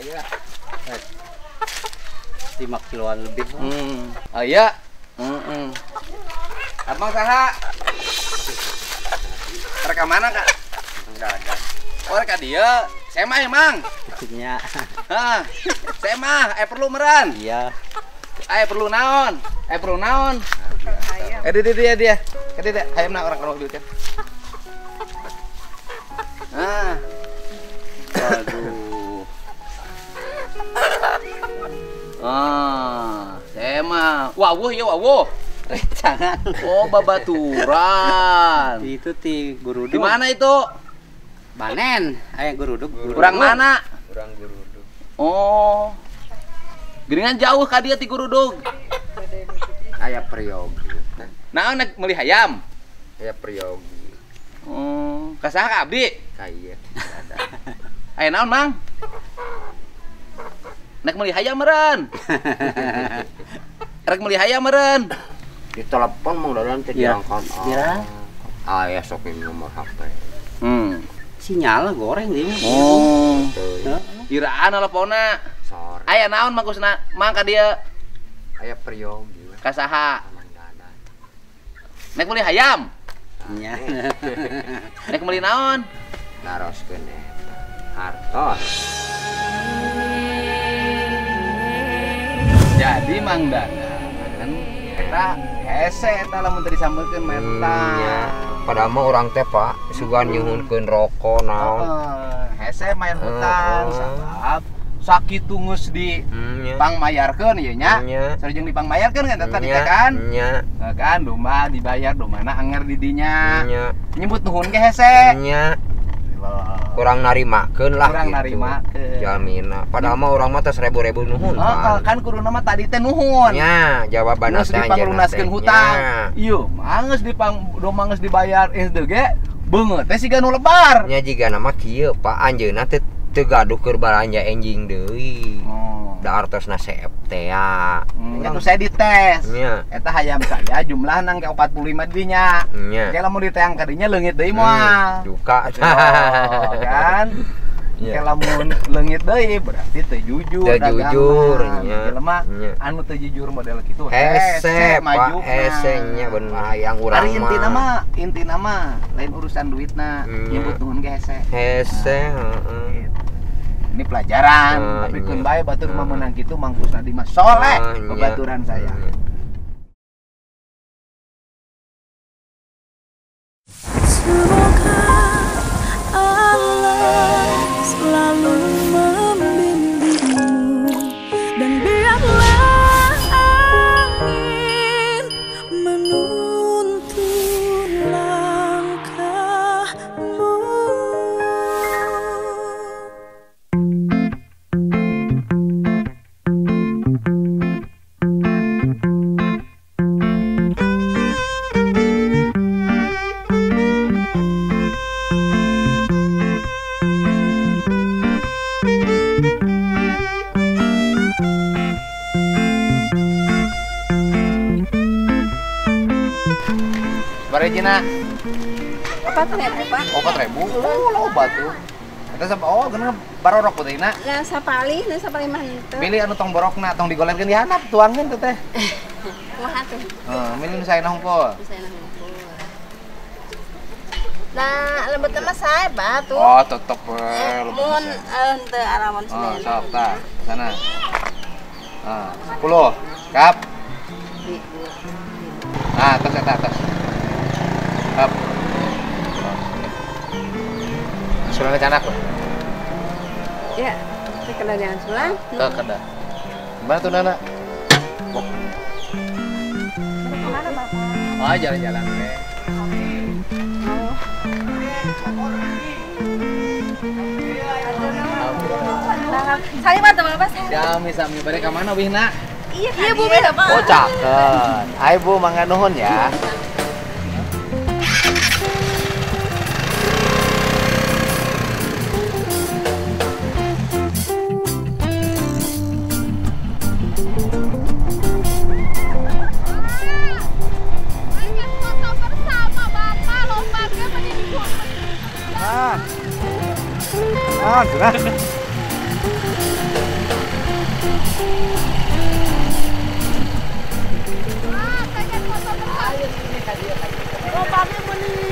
ayah 5 kiloan lebih. Oh iya. Abang saha? Reka mana kak? Enggak ada. Oh reka dia. Saya mah emang. Iya. Hah. Saya mah. Perlu meran. Iya. Perlu naon. Perlu naon. Dia. Dia. Ayam nak orang kalau duit kan. Nah. Aduh. Ah, saya mah. Wawuh ya wawuh. Jangan. Oh babaturan. Itu ti guruduk. Di mana itu? Banen, ayah guruduk. Kurang mana? Kurang guruduk. Oh, geringan jauh kah dia ti guruduk? Ayah periogi. Nah, nak melih ayam? Ayah periogi. Oh, kasah kah abdi? Kaya. Ayah naon mang? Nak melih ayam meren? Rek melih ayam meren? Di telepon mang dalan teh diangkat. Iya. Ayah sok nomor HP. Sinyal goreng deh. Oh. Iraan teleponna. Sor. Aya naon Mang Kusna? Mang ka dia. Aya periogi. Ka saha? Nek meuli hayam. Nya. Nek meuli naon? Naroskeun eta. Hartos. Jadi Mang Danan eta hese eta lamun teu disambeurkeun meta. Padahal mah orang teh Pak sugan nyuhunkeun rokok naon. Hese main hutang sabab sakitu geus di pangmayarkeun ieu nya. Sareng dipangmayarkeun kan eta teh kan. Kan domba dibayar domana anger di dinya. Nyebut nuhun ke hese. Kurang narimakeun lah. Kurang narimakeun. Jamina. Padahal mah urang mah teh 1000.000 nuhun. Kan kuduna mah tadi teh nuhun. Nya, jawabanna teh dipangrunaskeun hutang. Ieu mah geus domba geus dibayar ieu ge beungeut teh siga nu lebar. Nya jigana mah kieu, Pak. Anjeunna teh teu gaduh keur balanja enjing deui. Da artosna septea. Nya teu saya dites. Eta hayam saya jumlah nang ke 45 deui nya. Nya lamun diteang ka dinya leungit deui moal. Duka. Kan? Nya lamun leungit deui berarti teu jujur. Teu jujur nya. Jelema anu teu jujur model kitu hese maju. Hese nya bener hayang urang mah. Ari intina mah lain urusan duitna, nyebut nuhun ge hese. Hese, heeh. Ini pelajaran, tapi kun bae batur mah menang kitu Mang Kusnadi mah soleh babaturan saya. Semoga Allah selalu membimbingmu dan biarlah angin menuntun langkahmu. Barejina. 4.000 Pak. Oh 4.000. Loba tuh. Eta sabab oh geuna barorok puteuna. Nah sapali, nu sapali mah henteu. Milih anu tong borokna, tong digolerkeun di handap, tuangkeun teh. Kumaha tuh? Heeh, milih nu saena hungkul. Nu saena hungkul. Nah, lembut mah sae ba tuh. Oh, tetep lembut. Mun henteu arawan Senin. Oh, sok tah. Sana. Ah, 10. Kap. Ah, tos eta tos. Kap. Sulang ke canak, Pak? Ya, saya kena dengan sulang. Tuh, kena. Gimana tuh, Nana? Bok. Kemana, Bapak? Oh, jalan-jalan, Nek. Oh. Salim, Bapak, salim. Sami-sami, balik ke mana, Wihna? Iya, Bu, Bapak. Oh, cakep. Ayo, Bu, mangga nuhun ya. Ah,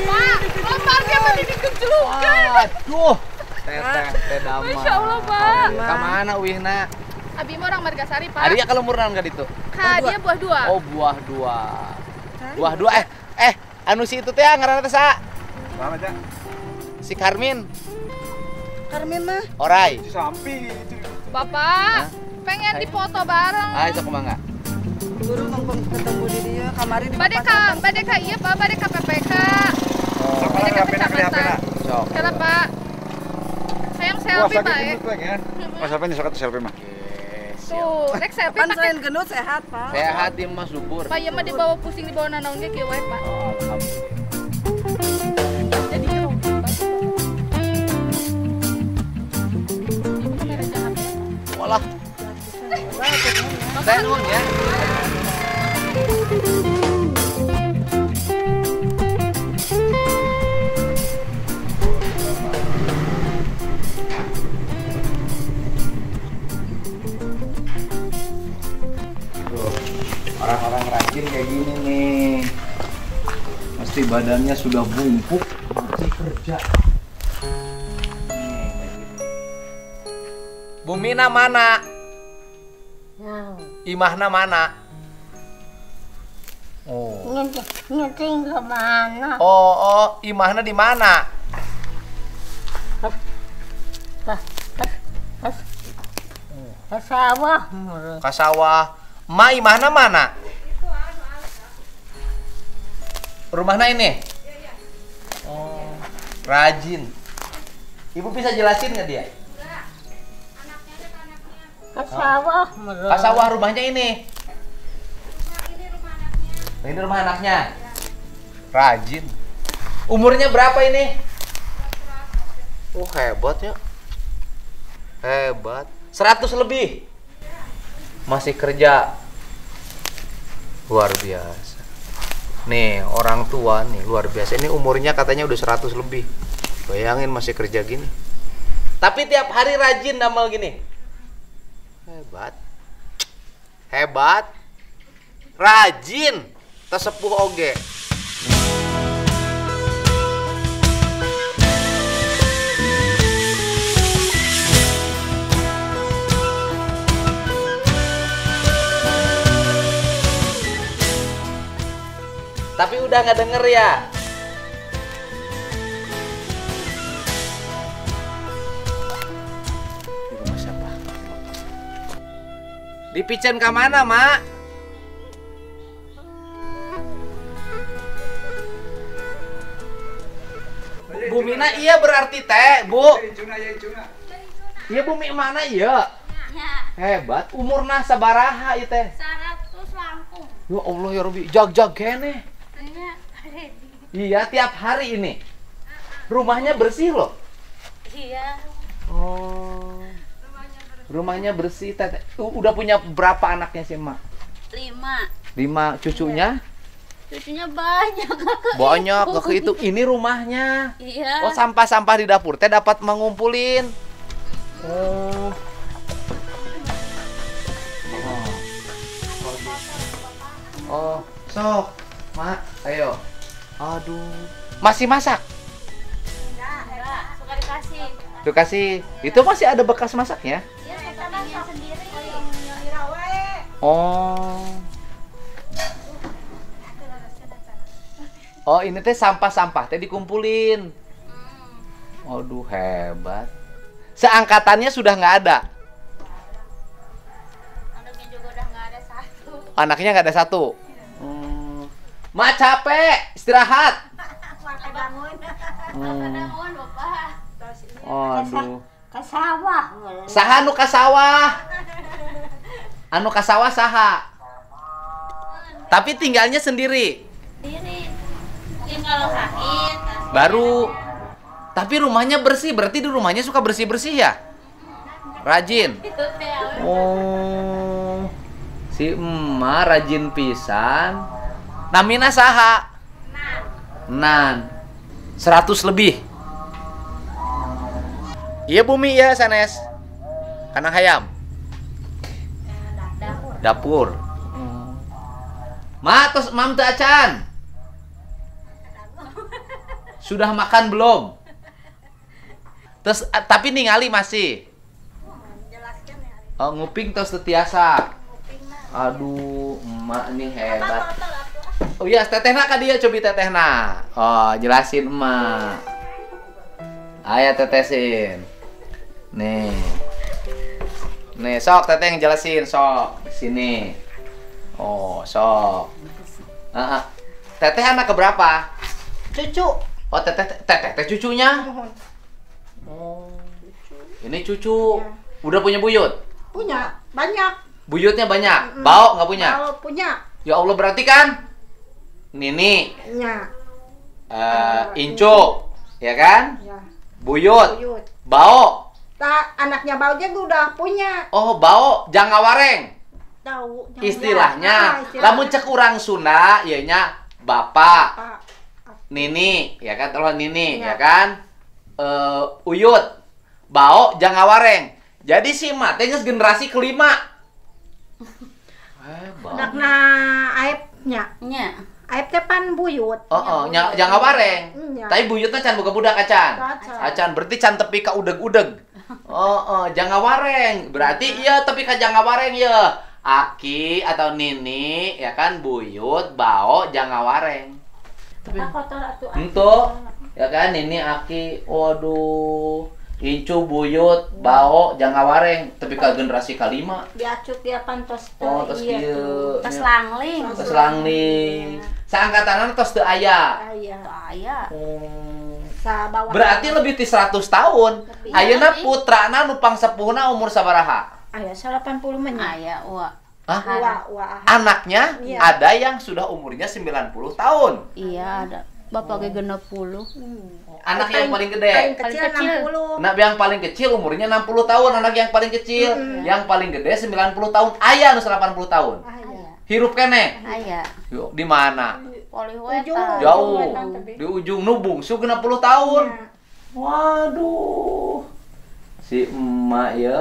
Pak, motornya tadi dikejelukan. Waduh, teteh damai. Masya Allah, Pak. Kamana wihna? Abi mah orang Margasari, Pak. Ari kalau murnan enggak ditu? Ka dia buah dua. Oh, buah dua. Buah dua anu si itu teh ngaranna teh saha? Si Karmin. Karmin mah? Orai. Si Sampi itu. Bapak, pengen dipoto bareng. Ah, itu kumaha? Guru ngomong ketemu di dia kamari di Padeka, Padeka iya Pak, Padeka PPK. Oh, Padeka PPK. Sok. Salah, Pak. Sayang selfie, Pak. Mas apa nih sok selfie mah? Tuh, rek selfie kan selain gendut sehat, Pak. Sehat dia mah subur. Pak, ieu mah dibawa pusing dibawa nanaon ge kieu wae, Pak. Oh, alhamdulillah. Jadi yo. Walah. Teh nuhun ya. Orang-orang rajin kayak gini nih, mesti badannya sudah bungkuk, masih kerja. Bumina mana? Imahna mana? Oh. Ngeting ke mana? Oh, Imahna di mana? Kasawah. Kasawah. Ma Imahna mana? Rumahnya ini? Oh, rajin. Ibu bisa jelasin nggak dia? Enggak. Anaknya ada ke anaknya. Kasawah rumahnya ini? Ini rumah anaknya. Ini rumah anaknya? Rajin. Umurnya berapa ini? Oh, hebat ya. Hebat. 100 lebih? Masih kerja. Luar biasa. Nih, orang tua nih luar biasa. Ini umurnya katanya udah 100 lebih. Bayangin masih kerja gini. Tapi tiap hari rajin amal gini. Hebat. Hebat. Rajin. Tesepuh oge. Tapi udah nggak denger ya. Di rumah siapa? Di Picen ke mana, Mak? Bu Mina iya berarti teh, Bu. Iya Bu Mina mana iya? Hebat. Umurna sabaraha ieu teh? 100 langkung. Ya Allah ya Rabbi, jag-jag gene. Iya, tiap hari ini. Rumahnya bersih loh. Iya. Oh. Rumahnya bersih. Tete. Udah punya berapa anaknya sih, Mak? 5. 5 cucunya? Iya. Cucunya banyak. Banyak kakek itu. Ini rumahnya. Iya. Oh, sampah-sampah di dapur teh dapat mengumpulin. Oh. Oh. Sok. Mak, ayo. Aduh. Masih masak? Enggak. Suka dikasih. Suka kasih. Itu masih ada bekas masaknya? Iya, kita masak sendiri. Oh. Oh, ini teh sampah-sampah teh dikumpulin. Aduh, hebat. Seangkatannya sudah nggak ada. Anaknya juga udah nggak ada satu. Anaknya nggak ada satu. Mak capek, istirahat. Aduh. Kasawah. Saha anu kasawah? Anu kasawah saha? Tapi tinggalnya sendiri. Mungkin kalau sakit. Baru. Tapi rumahnya bersih, berarti di rumahnya suka bersih-bersih ya? Rajin. Oh. Si emak rajin pisan. Namina saha? Nan. 100 lebih. Iya Bumi ya sanes. Kanang hayam. Dapur. Ma tos mam teu acan. Sudah makan belum? Terus tapi ningali masih. Oh, nguping terus tetiasa. Aduh, emak nih hebat. Oh iya, tetehna ka dia coba tetehna. Oh, jelasin emak. Ayo tetesin. Nih. Nih, sok teteh yang jelasin, sok. Sini. Oh, sok. Teteh anak keberapa? Cucu. Oh, teteh cucunya? Oh. Ini cucu. Udah punya buyut? Punya, banyak. Buyutnya banyak? Bau nggak punya? Bau punya. Ya Allah, berarti kan? Nini. Iya. Incu. Ya kan? Iya. Buyut. Bau. Tak, anaknya bau aja udah punya. Oh, bau. Jangan wareng. Tahu, istilahnya, lamun cek orang Sunda, ianya bapak, nini, ya kan, telah nini, ya kan, uyut, bau, jangan wareng. Jadi si matenya generasi kelima. Anakna aibnya, aibnya pan buyut. Oh, jangan wareng. Tapi buyutnya can buka budak acan, acan berarti can tepi ka udeg-udeg. Oh, jangan wareng. Berarti iya tepi ka jangan wareng ya. Aki atau nini, ya kan, buyut, bau, jangan wareng. Tapi untuk, ya kan, nini, aki, waduh, incu, buyut, bau, jangan wareng. Tapi ke generasi kelima. Diacut dia pantos. Oh, tos kieu. Tos langling. Tos langling. Saangkatanan tos teu aya. Aya. Berarti lebih ti 100 tahun. Ayeuna putrana nu pangsepuhna umur sabaraha? Ayah 80 menya. Ayah, anaknya iya. Ada yang sudah umurnya 90 tahun. Iya, ada. Bapaknya genep puluh. Anak yang paling gede. Paling kecil 60. Nah, yang paling kecil umurnya 60 tahun. Anak yang paling kecil, yang paling gede 90 tahun. Ayah 80 tahun. Ayah. Hirup kene. Ayah. Di mana? Poliweta. Jauh. Di ujung nubung. Su 60 tahun. Ya. Waduh. Si emak ya.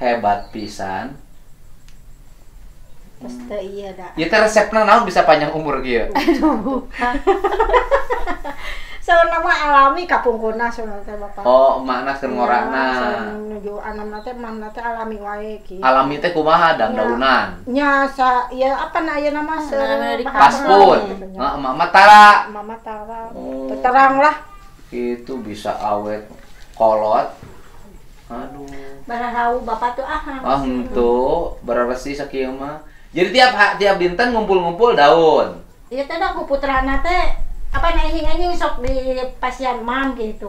Hebat pisan. Pasti iya dah. Itu resepnya naon bisa panjang umur gitu. Aduh. Soalnya mah alami kapungkuna soalnya teh bapak. Oh, makna keur ngorana. Nuju anamna teh manna teh alami wae kieu. Alami teh kumaha daun-daunan? Nya sa ieu apa na ayeuna mah paspun. Heeh, mama tara. Mama tara. Terang lah. Itu bisa awet kolot. Aduh. Barahau bapak tuh aham. Ah, henteu, bararesi sakieu mah. Jadi tiap dinten ngumpul-ngumpul daun. Ieu teh da ku putrana teh apa anjing-anjing sok di pasian mam gitu.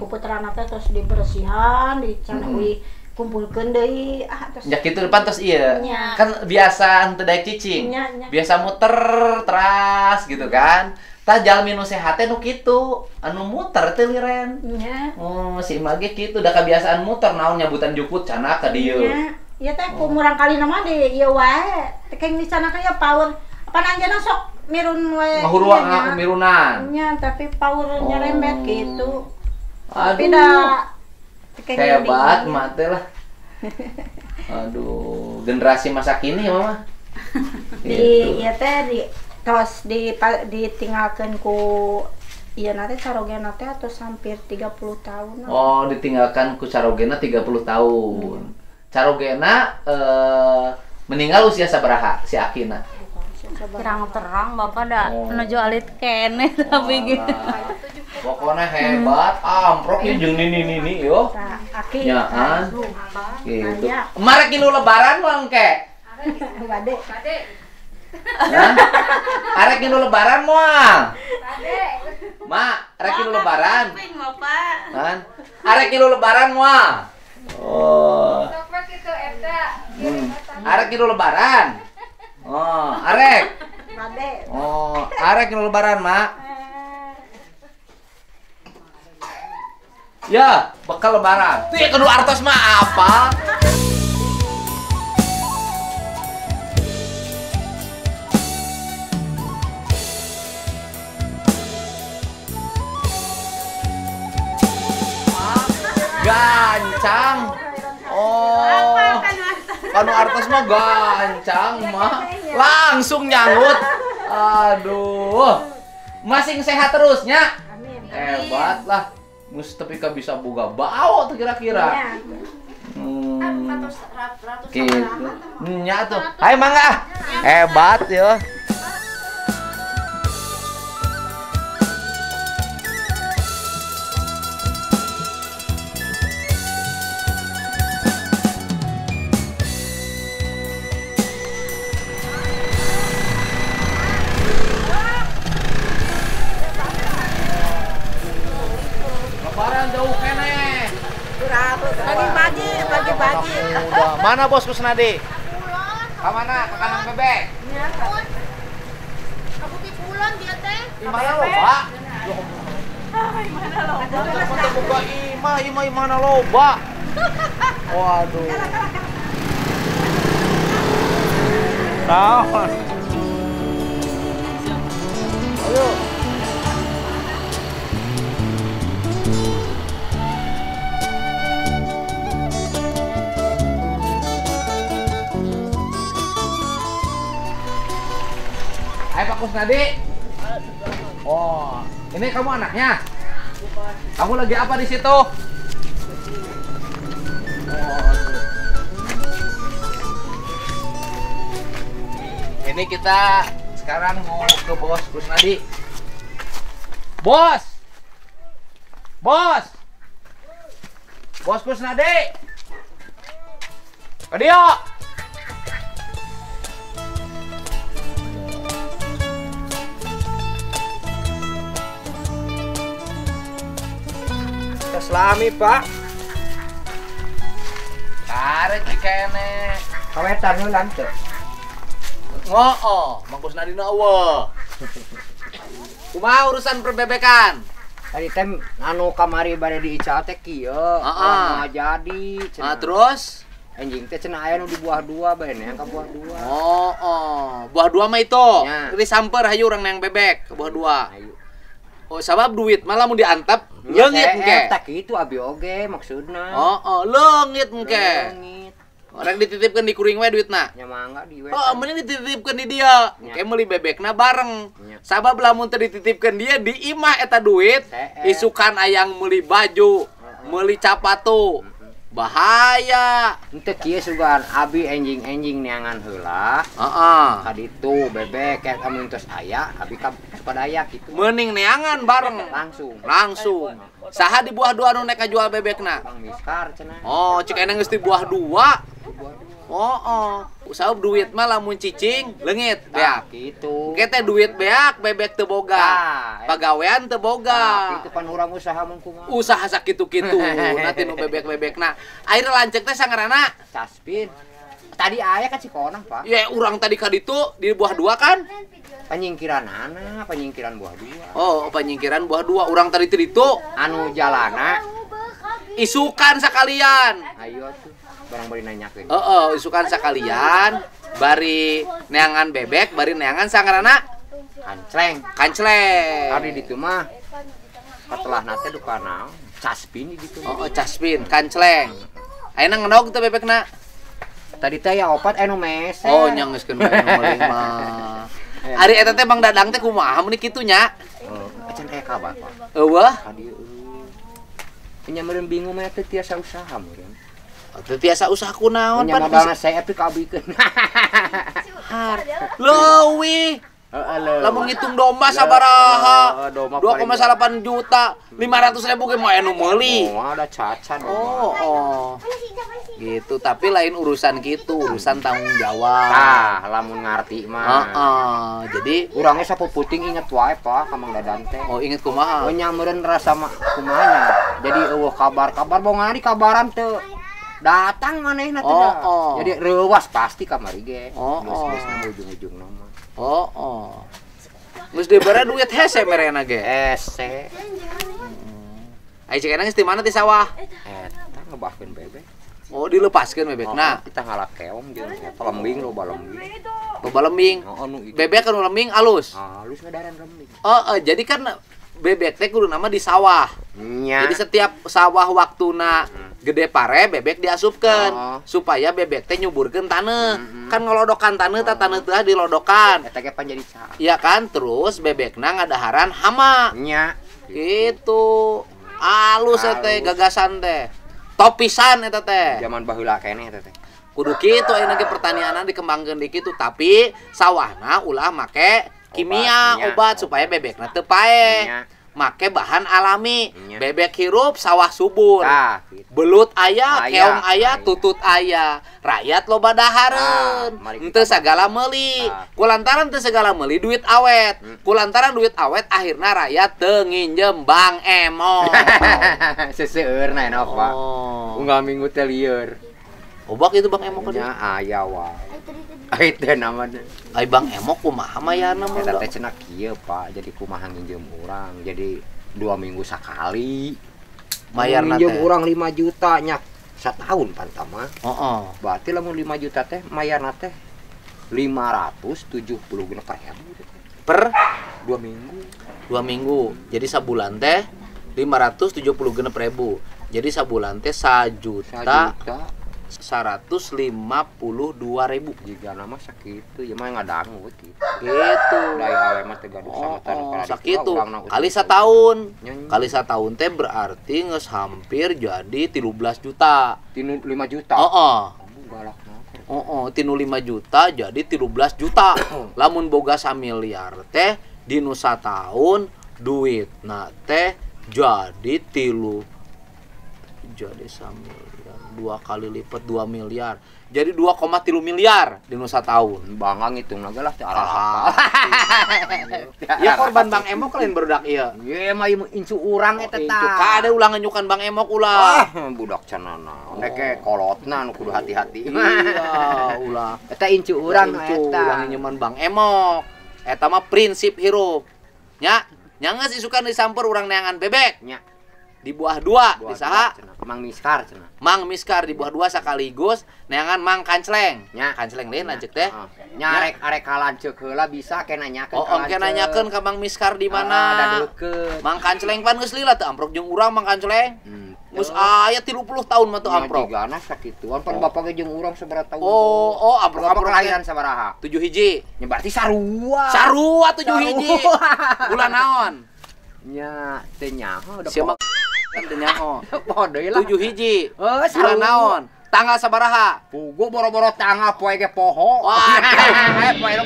Ku putrana teh tos dibersihan, dican euy kumpulkeun deui ah tos. Ya kitu depan tos ieu. Kan biasa henteu daek cicing. Biasa muter teras gitu kan. Tajal minum sehatnya nu gitu, anu muter teh liren. Iya. Oh, si mage gitu, udah kebiasaan muter, naon nyabutan jukut cana ke dia. Iya, iya teh kumurang kali nama deh, iya wae. Tekeng di cana kayak power, apa anjana sok mirun wae. Mahuruang iya, mirunan. Iya, tapi powernya rembet gitu. Aduh. Tapi dah hebat mate lah. Aduh, generasi masa kini mama. Di iya teh di terus ditinggalkan ku iya nanti carogena teh atau hampir 30 tahun. Oh, ditinggalkan ku carogena 30 tahun. Carogena meninggal usia sabaraha si Akina? Terang-terang bapak dah menuju alit kene tapi gitu. Pokoknya hebat, amprok ya jeung nini yo. Akinya gitu. Marek kilu lebaran mangke. Bade. Arek ngilu lebaran moal. Mak, arek ngilu lebaran. Kan? Arek ngilu lebaran moal. Oh. Arek ngilu lebaran. Oh, arek. Oh, arek ngilu lebaran, Mak. Ya, bekal lebaran. Tih, kedua artos mah apa? Gancang. Oh. Kanu artos mah gancang mah. Langsung nyanggut. Aduh. Masing sehat terusnya. Amin. Hebat lah. Mustepika bisa boga bau tuh kira-kira. Nya tuh. Hai Mangga. Hebat ya. Pagi-pagi. Mana Bos Kusnadi? Ke mana? Ke kanan bebek. Iya, ke Bukit Kulon dia teh. Di mana loba? Di mana loba? Di mana loba? Waduh. Tahun. Ayo. Hai Pak Kusnadi. Oh, ini kamu anaknya? Kamu lagi apa di situ? Oh, ini kita sekarang mau ke Bos Kusnadi. Bos, Bos, Bos Kusnadi. Adio. Selami Pak. Tarik kene. Kawetan nu lantur. Ngoo, Mang Kusnadi na eueuh. Kumaha urusan perbebekan? Tadi tem anu kamari bade diical teh kieu. Heeh, jadi. Ah terus anjing teh cenah aya nu di buah dua bae neh ka buah dua. Oh. Buah dua mah itu. Tadi samper hayu urang nang bebek ke buah dua. Oh, sabab duit malah mau diantap leungit engke. Eta kitu abi oge maksudna. Heeh, leungit engke. Leungit. Orang dititipkeun di kuring we duitna. Nya mangga di we. Oh, mending dititipkeun di dia. Engke meuli bebekna bareng. Sabab lamun teu dititipkeun dia di imah eta duit, isukan ayang meuli baju, meuli capatu. Bahaya. Henteu kieu sugan abi enjing-enjing neangan heula. Heeh. Kaditu bebek kayak amun tos aya abi ka padaya kitu. Meuning neangan bareng langsung. Saha di buah dua anu nek ngajual bebekna? Bang Miskar cenah. Oh, cek enang geus di buah dua. Oh. Usahab duit mah lamun cicing leungit beak kitu. Engke teh duit beak bebek teu boga. Pagawean teu boga. Kitu pan urang usaha mun kumaha. Usaha sakitu-kitu. Nanti nu bebek-bebekna. Air lancek teh sangarana Caspin. Tadi aya ka Cikonang, Pak. Ya urang tadi ka ditu di buah dua kan? Panyingkiran buah dua. Oh, panyingkiran buah dua. Urang tadi teh ditu anu jalana. Isukan sakalian. Ayo atuh. Barang bari nanyakeun. Heeh, isukan sakalian, bari neangan bebek, bari neangan sangarana kancleng. Tadi ditu mah katelahna teh dukana caspin ditu. Oh, caspin, kancleng. Ayeuna ngenog teh bebekna. Tadi teh ya opat anu mesen. Oh, nya geuskeun meling mah. Ari eta teh Bang Dadang teh kumaha mun kitu nya? Acan aya kabar, Pak. Eueuh. Tadi nya meureun bingung mah teh tiasa usaha meureun. Teu tiasa usaha kunaon pan modalna saya epik abikeun. Leuwih. Lamun ngitung domba sabaraha 2,8 juta 500.000 ge mah anu meuli. Oh, ada cacan. Oh. Gitu, tapi lain urusan gitu, urusan tanggung jawab. Ah, lamun ngarti mah. Heeh. Jadi urangnya sapuputing inget wae Pak ka Mang Dadang teh. Oh, inget kumaha? Oh, nya meureun rasa kumaha. Jadi eueuh kabar-kabar bongari kabaran teu datang manehna teh. Oh. Jadi reuwas pasti kamari ge. Geus-geusna ujung-ujung nama. Oh. Geus dibere duit hese merena ge. Hese. Ai cekenang geus di mana di sawah? Eta ngebahkeun bebek. Oh, dilepaskeun bebekna. Kita ngalak keong jeung eta lembing loba lembing. Loba lembing. Bebek anu lembing alus. Alus ngadaran lembing. Heeh, jadi kan bebek teh kudu nama di sawah. Jadi setiap sawah waktuna gede pare bebek diasupkeun supaya bebek teh nyuburkeun taneuh. Kan ngolodokan taneuh tah taneuh teh dilodokan. Eta ge pan jadi saha. Iya kan? Terus bebekna ngadaharan hama. Nya. Itu alus teh gagasan teh. Topisan eta teh. Zaman baheula keneh eta teh. Kudu kitu ayeuna ge pertanianna dikembangkeun di kitu tapi sawahna ulah make kimia, obat supaya bebekna teu pae. Make bahan alami. Bebek hirup sawah subur. Belut aya, keong aya, tutut aya. Rakyat loba dahareun. Henteu sagala meuli. Kulantaran teu sagala meuli duit awet. Kulantaran duit awet akhirna rakyat teu nginjem Bang Emong. Seseueurna eno, Pak. Unggal minggu teh lieur. Obak itu Bang Emong nya aya wae. Ai teh namana. Ai Bang Emong kumaha mayana mah. Eta teh cenah kieu, Pak. Jadi kumaha nginjem urang. Jadi 2 minggu sakali. Mayarna teh. Nginjem urang 5 juta nya. Satahun pantama. Heeh. Berarti lamun 5 juta teh mayarna teh 570 per 2 minggu. 2 minggu. Jadi sabulan teh 570.000. Jadi sabulan teh 1.152.000 jika nama sakitu ya mah ngadangu gitu gitu dari awal gaduh sama tanpa sakitu kali setahun teh berarti nges hampir jadi 13 juta tinu 5 juta tinu 5 juta jadi 13 juta lamun boga 1 miliar teh di nusa tahun duit nah teh jadi tilu jadi 1 miliar 2 kali lipat 2 miliar jadi 2,3 miliar di nusa tahun bangang itu naga lah ya korban Bang Emong kalian berdak iya ya mah incu urang eta tah ada ulang nyukan Bang Emong ulah budak cenana neke kolotna nu kudu hati-hati iya ulah eta incu urang eta nyeman Bang Emong eta mah prinsip hirup nya nyangga sisukan disamper urang neangan bebek nya di buah 2 di saha Mang Miskar di buah 2 sekaligus neangan Mang Kancleng nya Kancleng lain aja teh nyarek arek kalanceuk heula bisa kena nyakeun kenanyakeun ka Mang Miskar di mana da deukeut Mang Kancleng pan geus lila teu amprok jeung urang Mang Kancleng geus aya 30 tahun mah teu amprok digana sakituan pan bapak ge jeung urang sabaraha tahun amprok lahiran sabaraha 7 hiji nya berarti sarua 7 hiji bulan naon nya teh nyaho udah nyaho 7 hiji bulan naon tanggal sabaraha pugu boro-boro tanggal poe ge poho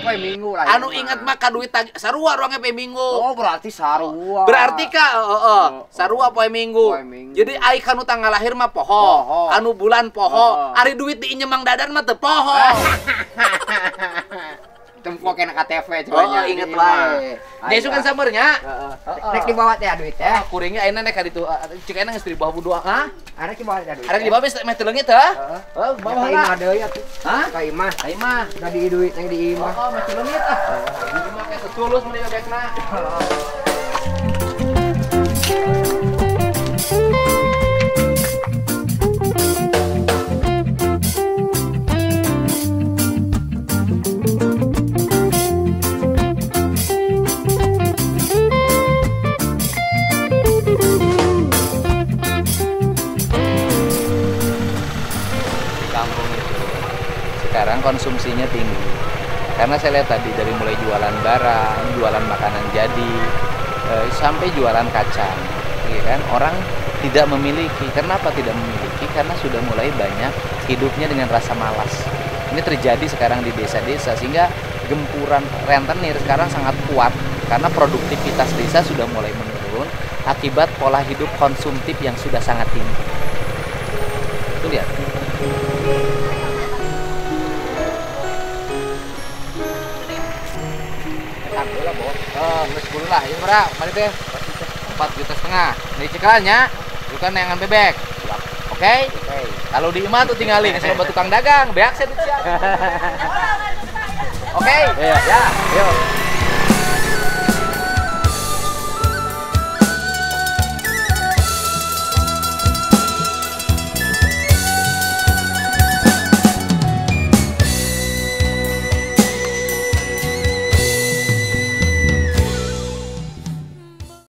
poe minggu lah anu inget mah ka duit sarua ruangnya poe minggu oh berarti sarua berarti ka sarua poe minggu jadi ai kanu tanggal lahir mah poho anu bulan poho ari duit diinjem Mang Dadan mah teu poho tempo kena KTV coba inget wae. Desu kan sabarnya. Rek dibawa teh duit teh. Kuringnya ayeuna nek ditu cek ayeuna geus 1.000 hah? Arek dibawa teh duit. Arek dibawa meh teleungit teh. Heeh, bawa lah. Hah? Ka imah. Ka imah. Da di duit teh di imah. Oh, meh teleungit ah. Imah teh tulus meni bagekna. Konsumsinya tinggi karena saya lihat tadi dari mulai jualan barang, jualan makanan jadi sampai jualan kacang, ya kan orang tidak memiliki. Kenapa tidak memiliki? Karena sudah mulai banyak hidupnya dengan rasa malas. Ini terjadi sekarang di desa-desa sehingga gempuran rentenir sekarang sangat kuat karena produktivitas desa sudah mulai menurun akibat pola hidup konsumtif yang sudah sangat tinggi. Tuh lihat. Sepuluh lah, ini berapa? Mari deh, 4,5 juta. Nih cekalnya, bukan neangan bebek. Oke? Kalau di imah tuh tinggalin, saya buat tukang dagang, beak saya tuh siap. Oke? Ya, yuk.